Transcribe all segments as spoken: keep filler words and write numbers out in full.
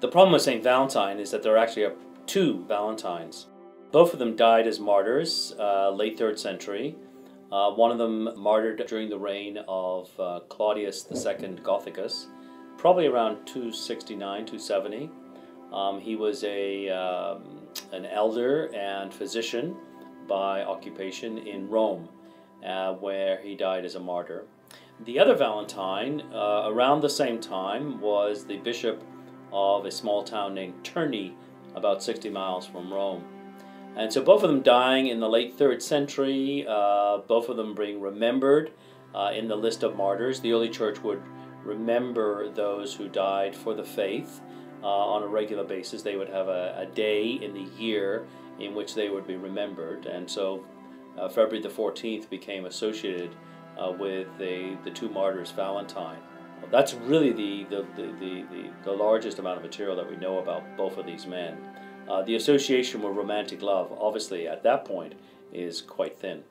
The problem with Saint Valentine is that there are actually two Valentines. Both of them died as martyrs, uh, late third century. Uh, one of them martyred during the reign of uh, Claudius the Second Gothicus, probably around two sixty-nine, two seventy. Um, he was a, um, an elder and physician by occupation in Rome, uh, where he died as a martyr. The other Valentine, uh, around the same time, was the bishop of a small town named Terni, about sixty miles from Rome. And so both of them dying in the late third century, uh, both of them being remembered uh, in the list of martyrs. The early church would remember those who died for the faith uh, on a regular basis. They would have a, a day in the year in which they would be remembered. And so uh, February the fourteenth became associated uh, with the, the two martyrs, Valentine. That's really the, the, the, the, the largest amount of material that we know about both of these men. Uh, the association with romantic love, obviously, at that point, is quite thin.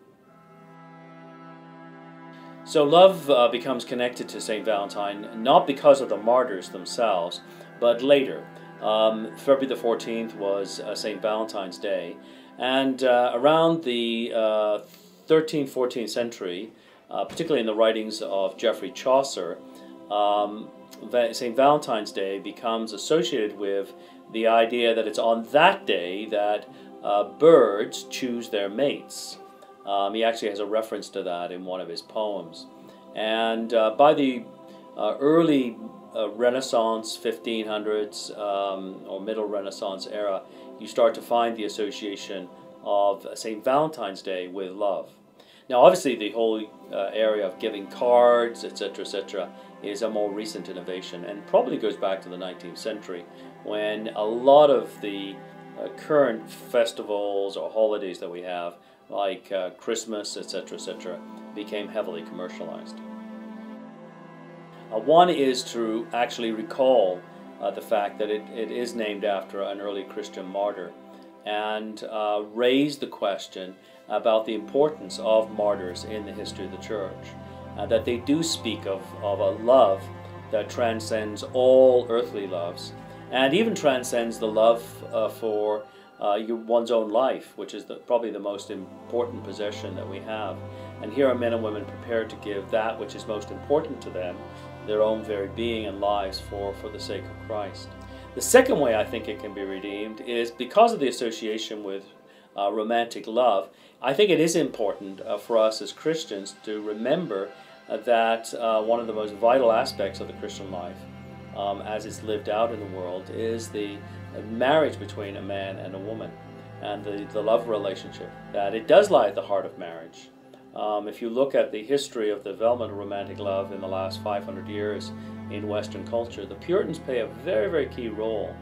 So love uh, becomes connected to Saint Valentine, not because of the martyrs themselves, but later. Um, February the fourteenth was uh, Saint Valentine's Day, and uh, around the uh, thirteenth, fourteenth century, uh, particularly in the writings of Geoffrey Chaucer, Um, Saint Valentine's Day becomes associated with the idea that it's on that day that uh, birds choose their mates. Um, he actually has a reference to that in one of his poems. And uh, by the uh, early uh, Renaissance, fifteen hundreds, um, or Middle Renaissance era, you start to find the association of Saint Valentine's Day with love. Now, obviously, the whole uh, area of giving cards, et cetera, et cetera, is a more recent innovation, and probably goes back to the nineteenth century, when a lot of the uh, current festivals or holidays that we have, like uh, Christmas, et cetera, et cetera, became heavily commercialized. Uh, one is to actually recall uh, the fact that it, it is named after an early Christian martyr, and uh, raise the question about the importance of martyrs in the history of the church, uh, that they do speak of, of a love that transcends all earthly loves, and even transcends the love uh, for uh, your, one's own life, which is the, probably the most important possession that we have. And here are men and women prepared to give that which is most important to them, their own very being and lives, for, for the sake of Christ. The second way I think it can be redeemed is because of the association with uh, romantic love. I think it is important uh, for us as Christians to remember uh, that uh, one of the most vital aspects of the Christian life, um, as it's lived out in the world, is the marriage between a man and a woman, and the, the love relationship, that it does lie at the heart of marriage. Um, if you look at the history of the development of romantic love in the last five hundred years in Western culture, the Puritans play a very, very key role.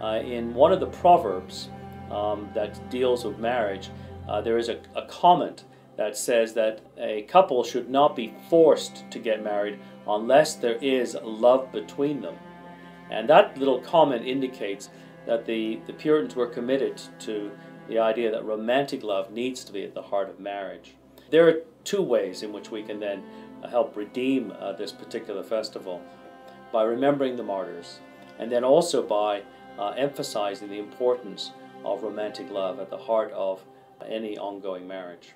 Uh, in one of the proverbs um, that deals with marriage, uh, there is a, a comment that says that a couple should not be forced to get married unless there is love between them. And that little comment indicates that the, the Puritans were committed to the idea that romantic love needs to be at the heart of marriage. There are two ways in which we can then help redeem uh, this particular festival: by remembering the martyrs, and then also by uh, emphasizing the importance of romantic love at the heart of any ongoing marriage.